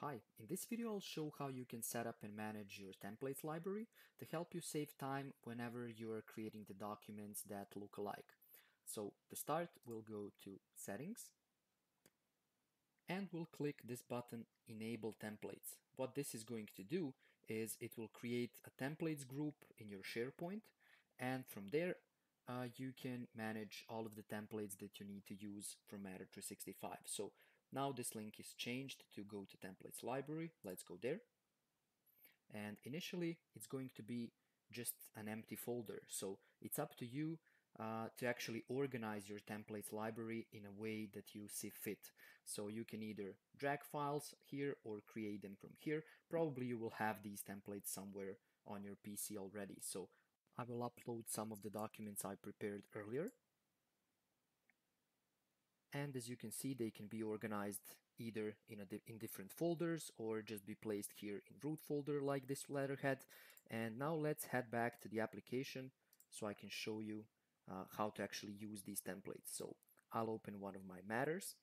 Hi, in this video I'll show how you can set up and manage your templates library to help you save time whenever you are creating the documents that look alike. So to start, we'll go to Settings and we'll click this button, Enable Templates. What this is going to do is it will create a templates group in your SharePoint, and from there you can manage all of the templates that you need to use from Matter365. So now this link is changed to go to templates library. Let's go there. And initially it's going to be just an empty folder. So it's up to you to actually organize your templates library in a way that you see fit. So you can either drag files here or create them from here. Probably you will have these templates somewhere on your PC already. So I will upload some of the documents I prepared earlier. And as you can see, they can be organized either in different folders or just be placed here in root folder like this letterhead. And now let's head back to the application so I can show you how to actually use these templates. So I'll open one of my Matters.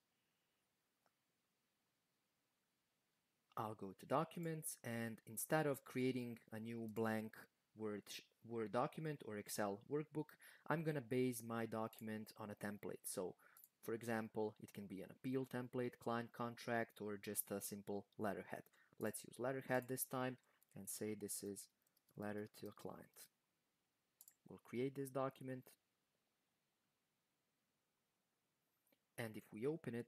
I'll go to Documents, and instead of creating a new blank Word document or Excel workbook, I'm going to base my document on a template. So for example, it can be an appeal template, client contract, or just a simple letterhead. Let's use letterhead this time and say this is letter to a client. We'll create this document. And if we open it,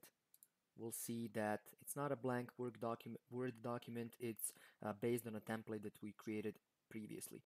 we'll see that it's not a blank Word document, it's based on a template that we created previously.